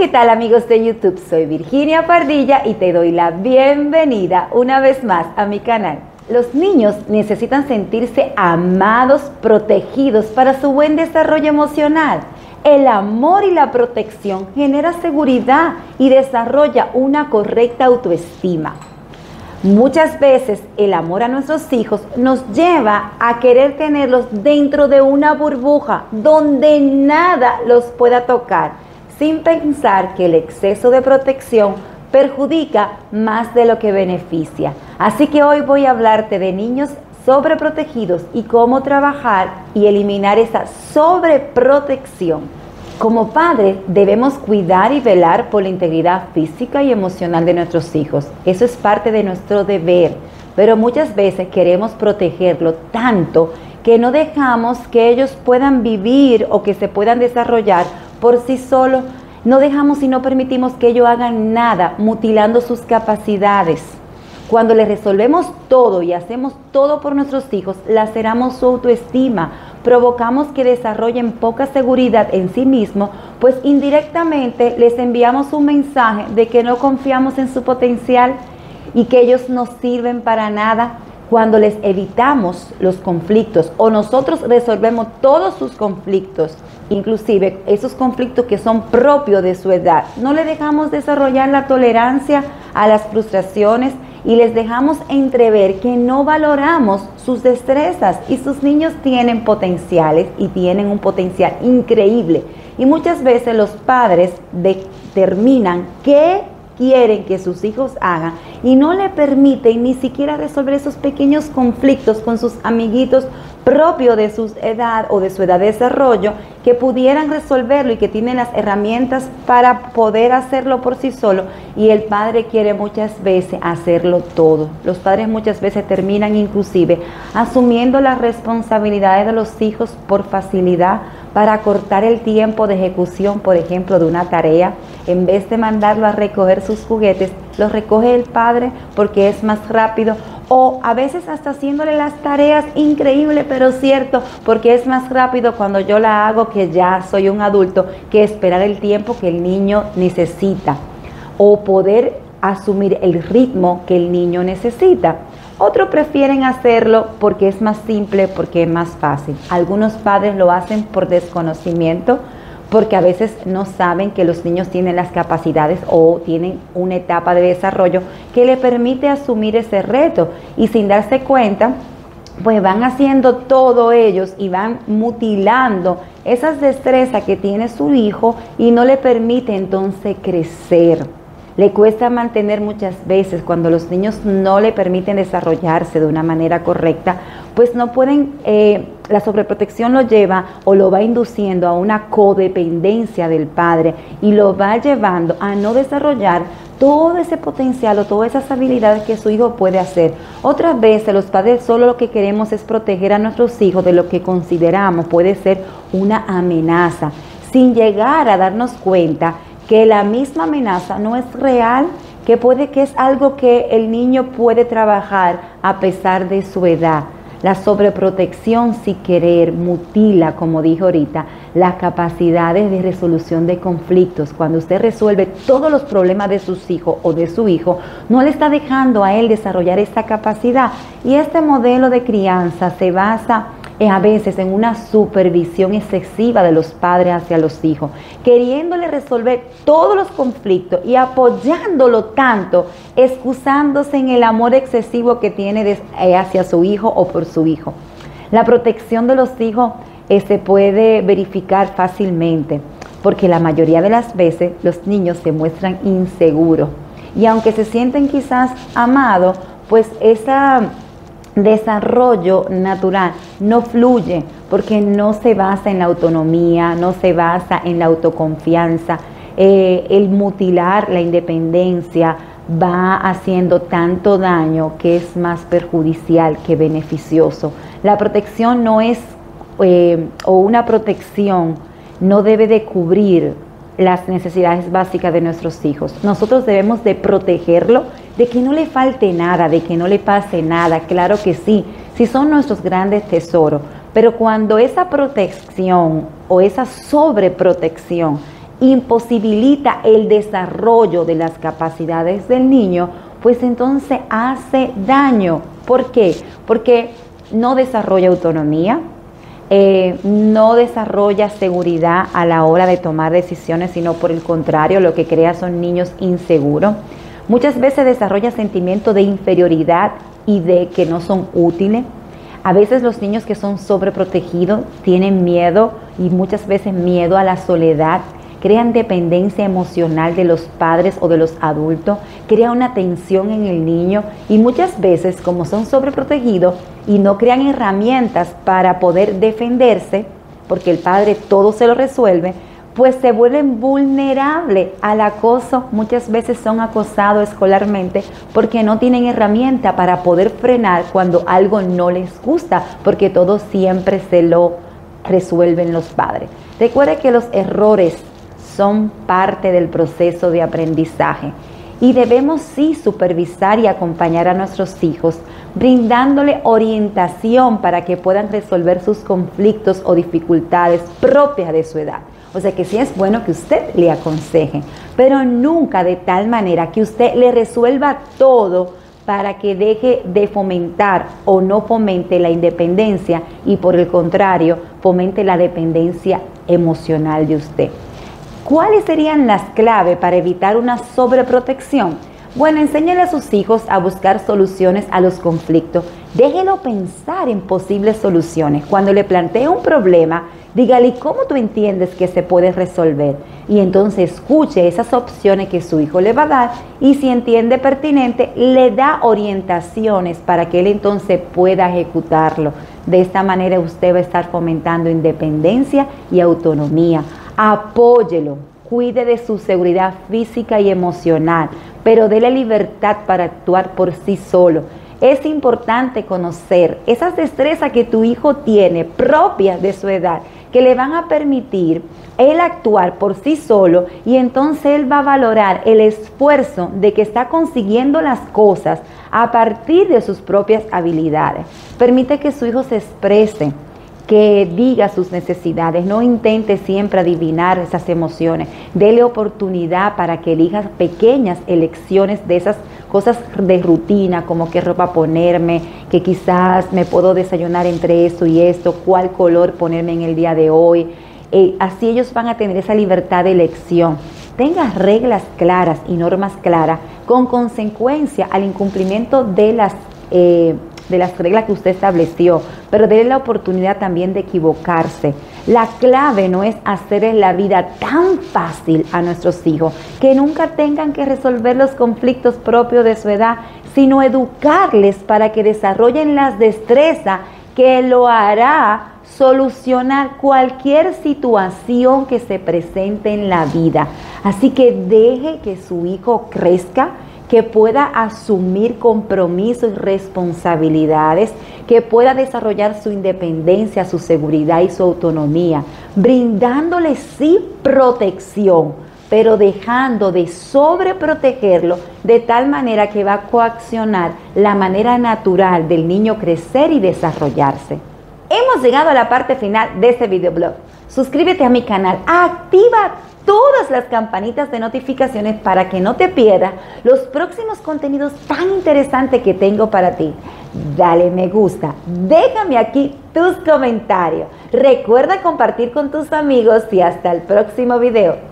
¿qué tal, amigos de YouTube? Soy Virginia Pardilla y te doy la bienvenida una vez más a mi canal. Los niños necesitan sentirse amados, protegidos para su buen desarrollo emocional. El amor y la protección genera seguridad y desarrolla una correcta autoestima. Muchas veces el amor a nuestros hijos nos lleva a querer tenerlos dentro de una burbuja donde nada los pueda tocar, sin pensar que el exceso de protección perjudica más de lo que beneficia. Así que hoy voy a hablarte de niños sobreprotegidos y cómo trabajar y eliminar esa sobreprotección. Como padres debemos cuidar y velar por la integridad física y emocional de nuestros hijos. Eso es parte de nuestro deber, pero muchas veces queremos protegerlo tanto que no dejamos que ellos puedan vivir o que se puedan desarrollar por sí solos. No dejamos y no permitimos que ellos hagan nada, mutilando sus capacidades. Cuando les resolvemos todo y hacemos todo por nuestros hijos, laceramos su autoestima, provocamos que desarrollen poca seguridad en sí mismos, pues indirectamente les enviamos un mensaje de que no confiamos en su potencial y que ellos no sirven para nada. Cuando les evitamos los conflictos o nosotros resolvemos todos sus conflictos, inclusive esos conflictos que son propios de su edad, no le dejamos desarrollar la tolerancia a las frustraciones y les dejamos entrever que no valoramos sus destrezas, y sus niños tienen potenciales y tienen un potencial increíble. Y muchas veces los padres determinan que quieren que sus hijos hagan y no le permiten ni siquiera resolver esos pequeños conflictos con sus amiguitos propios de su edad o de su edad de desarrollo, que pudieran resolverlo y que tienen las herramientas para poder hacerlo por sí solo, y el padre quiere muchas veces hacerlo todo. Los padres muchas veces terminan inclusive asumiendo las responsabilidades de los hijos por facilidad, para cortar el tiempo de ejecución, por ejemplo, de una tarea. En vez de mandarlo a recoger sus juguetes, los recoge el padre porque es más rápido, o a veces hasta haciéndole las tareas, increíble pero cierto, porque es más rápido cuando yo la hago, que ya soy un adulto, que esperar el tiempo que el niño necesita o poder asumir el ritmo que el niño necesita. Otros prefieren hacerlo porque es más simple, porque es más fácil. Algunos padres lo hacen por desconocimiento, porque a veces no saben que los niños tienen las capacidades o tienen una etapa de desarrollo que le permite asumir ese reto, y sin darse cuenta, pues van haciendo todo ellos y van mutilando esas destrezas que tiene su hijo y no le permite entonces crecer. Le cuesta mantener muchas veces cuando los niños no le permiten desarrollarse de una manera correcta, pues no pueden, la sobreprotección lo lleva o lo va induciendo a una codependencia del padre y lo va llevando a no desarrollar todo ese potencial o todas esas habilidades que su hijo puede hacer. Otras veces los padres solo lo que queremos es proteger a nuestros hijos de lo que consideramos puede ser una amenaza, sin llegar a darnos cuenta que la misma amenaza no es real, que puede que es algo que el niño puede trabajar a pesar de su edad. La sobreprotección, sin querer, mutila, como dije ahorita, las capacidades de resolución de conflictos. Cuando usted resuelve todos los problemas de sus hijos o de su hijo, no le está dejando a él desarrollar esa capacidad. Y este modelo de crianza se basa a veces en una supervisión excesiva de los padres hacia los hijos, queriéndole resolver todos los conflictos y apoyándolo tanto, excusándose en el amor excesivo que tiene hacia su hijo o por su hijo. La protección de los hijos se puede verificar fácilmente, porque la mayoría de las veces los niños se muestran inseguros, y aunque se sienten quizás amados, pues esa desarrollo natural no fluye, porque no se basa en la autonomía, no se basa en la autoconfianza. El mutilar la independencia va haciendo tanto daño que es más perjudicial que beneficioso. La protección no es, o una protección no debe de cubrir las necesidades básicas de nuestros hijos. Nosotros debemos de protegerlo, de que no le falte nada, de que no le pase nada. Claro que sí, sí son nuestros grandes tesoros, pero cuando esa protección o esa sobreprotección imposibilita el desarrollo de las capacidades del niño, pues entonces hace daño. ¿Por qué? Porque no desarrolla autonomía, no desarrolla seguridad a la hora de tomar decisiones, sino por el contrario, lo que crea son niños inseguros. Muchas veces desarrolla sentimiento de inferioridad y de que no son útiles. A veces los niños que son sobreprotegidos tienen miedo, y muchas veces miedo a la soledad, crean dependencia emocional de los padres o de los adultos, crea una tensión en el niño, y muchas veces, como son sobreprotegidos y no crean herramientas para poder defenderse, porque el padre todo se lo resuelve, pues se vuelven vulnerables al acoso. Muchas veces son acosados escolarmente porque no tienen herramienta para poder frenar cuando algo no les gusta, porque todo siempre se lo resuelven los padres. Recuerde que los errores son parte del proceso de aprendizaje y debemos sí supervisar y acompañar a nuestros hijos, brindándole orientación para que puedan resolver sus conflictos o dificultades propias de su edad. O sea que sí es bueno que usted le aconseje, pero nunca de tal manera que usted le resuelva todo para que deje de fomentar o no fomente la independencia y, por el contrario, fomente la dependencia emocional de usted. ¿Cuáles serían las claves para evitar una sobreprotección? Bueno, enséñale a sus hijos a buscar soluciones a los conflictos. Déjelo pensar en posibles soluciones. Cuando le plantee un problema, dígale cómo tú entiendes que se puede resolver. Y entonces escuche esas opciones que su hijo le va a dar, y si entiende pertinente, le da orientaciones para que él entonces pueda ejecutarlo. De esta manera usted va a estar fomentando independencia y autonomía. Apóyelo, cuide de su seguridad física y emocional, pero déle libertad para actuar por sí solo. Es importante conocer esas destrezas que tu hijo tiene, propias de su edad, que le van a permitir él actuar por sí solo, y entonces él va a valorar el esfuerzo de que está consiguiendo las cosas a partir de sus propias habilidades. Permite que su hijo se exprese, que diga sus necesidades, no intente siempre adivinar esas emociones. Dele oportunidad para que elija pequeñas elecciones de esas cosas de rutina, como qué ropa ponerme, que quizás me puedo desayunar entre esto y esto, cuál color ponerme en el día de hoy. Así ellos van a tener esa libertad de elección. Tenga reglas claras y normas claras con consecuencia al incumplimiento de las reglas que usted estableció, pero déle la oportunidad también de equivocarse. La clave no es hacerles la vida tan fácil a nuestros hijos, que nunca tengan que resolver los conflictos propios de su edad, sino educarles para que desarrollen las destrezas que lo hará solucionar cualquier situación que se presente en la vida. Así que deje que su hijo crezca, que pueda asumir compromisos y responsabilidades, que pueda desarrollar su independencia, su seguridad y su autonomía, brindándole sí protección, pero dejando de sobreprotegerlo, de tal manera que va a coaccionar la manera natural del niño crecer y desarrollarse. Hemos llegado a la parte final de este videoblog. Suscríbete a mi canal, activa todas las campanitas de notificaciones para que no te pierdas los próximos contenidos tan interesantes que tengo para ti. Dale me gusta, déjame aquí tus comentarios. Recuerda compartir con tus amigos y hasta el próximo video.